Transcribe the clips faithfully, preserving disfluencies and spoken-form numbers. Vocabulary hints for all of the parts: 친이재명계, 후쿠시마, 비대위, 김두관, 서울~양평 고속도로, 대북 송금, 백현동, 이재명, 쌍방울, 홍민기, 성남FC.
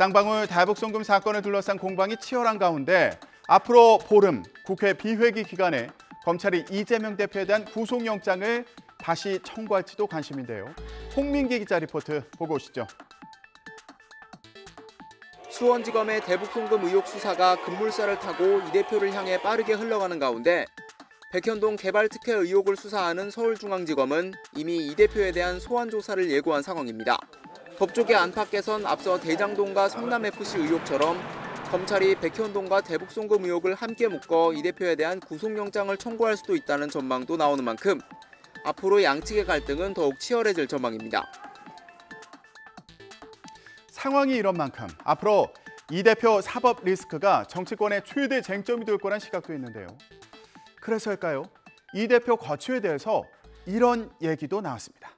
쌍방울 다북송금 사건을 둘러싼 공방이 치열한 가운데 앞으로 보름 국회 비회기 기간에 검찰이 이재명 대표에 대한 구속영장을 다시 청구할지도 관심인데요. 홍민기 기자 리포트 보고 오시죠. 수원지검의 대북송금 의혹 수사가 급물살을 타고 이 대표를 향해 빠르게 흘러가는 가운데 백현동 개발특혜 의혹을 수사하는 서울중앙지검은 이미 이 대표에 대한 소환 조사를 예고한 상황입니다. 법조계 안팎에선 앞서 대장동과 성남에프씨 의혹처럼 검찰이 백현동과 대북송금 의혹을 함께 묶어 이 대표에 대한 구속영장을 청구할 수도 있다는 전망도 나오는 만큼 앞으로 양측의 갈등은 더욱 치열해질 전망입니다. 상황이 이런 만큼 앞으로 이 대표 사법 리스크가 정치권의 최대 쟁점이 될 거란 시각도 있는데요. 그래서일까요? 이 대표 거취에 대해서 이런 얘기도 나왔습니다.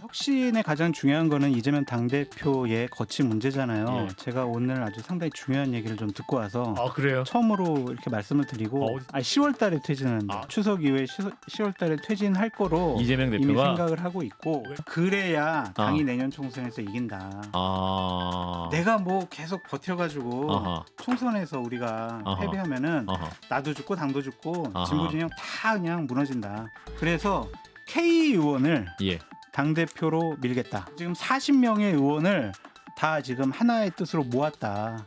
혁신의 가장 중요한 거는 이재명 당대표의 거취 문제잖아요. 예. 제가 오늘 아주 상당히 중요한 얘기를 좀 듣고 와서 아, 그래요? 처음으로 이렇게 말씀을 드리고 어, 아, 시월 달에 퇴진한다. 아. 추석 이후에 시월 달에 퇴진할 거로 이재명 대표가 이미 생각을 하고 있고 그래야 당이 아. 내년 총선에서 이긴다. 아. 내가 뭐 계속 버텨가지고 아하. 총선에서 우리가 아하. 패배하면은 아하. 나도 죽고 당도 죽고 아하. 진보진영 다 그냥 무너진다. 그래서 K의원을 예. 당대표로 밀겠다. 지금 사십 명의 의원을 다 지금 하나의 뜻으로 모았다.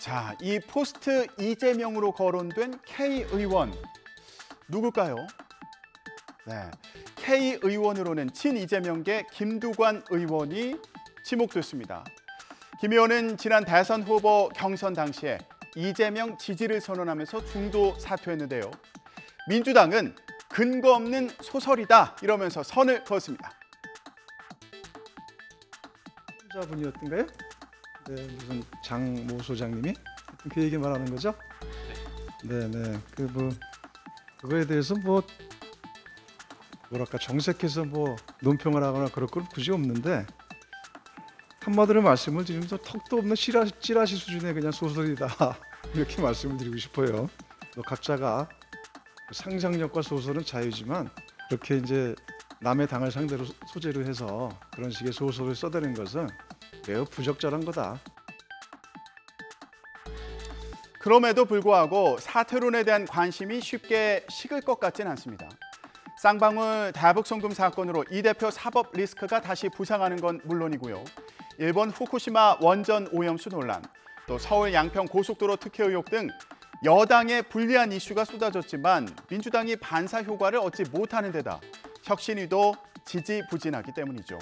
자, 이 포스트 이재명으로 거론된 K의원 누굴까요? 네, K의원으로는 친이재명계 김두관 의원이 지목됐습니다. 김 의원은 지난 대선 후보 경선 당시에 이재명 지지를 선언하면서 중도 사퇴했는데요. 민주당은 근거 없는 소설이다 이러면서 선을 그었습니다. 자분이었던가요? 네, 무슨 장 모 소장님이 그 얘기 말하는 거죠? 네, 네, 그 뭐 그거에 대해서 뭐 뭐랄까 정색해서 뭐 논평을 하거나 그럴 건 굳이 없는데 한마디로 말씀을 드리면 턱도 없는 찌라시, 찌라시 수준의 그냥 소설이다 이렇게 말씀을 드리고 싶어요. 또 각자가 상상력과 소설은 자유지만 이렇게 이제 남의 당을 상대로 소재로 해서 그런 식의 소설을 써대는 것은 매우 부적절한 거다. 그럼에도 불구하고 사퇴론에 대한 관심이 쉽게 식을 것 같진 않습니다. 쌍방울 다북송금 사건으로 이 대표 사법 리스크가 다시 부상하는 건 물론이고요. 일본 후쿠시마 원전 오염수 논란, 또 서울 양평 고속도로 특혜 의혹 등 여당의 불리한 이슈가 쏟아졌지만 민주당이 반사 효과를 얻지 못하는 데다 혁신위도 지지부진하기 때문이죠.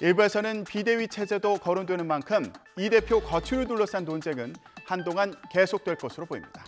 일부에서는 비대위 체제도 거론되는 만큼 이 대표 거취를 둘러싼 논쟁은 한동안 계속될 것으로 보입니다.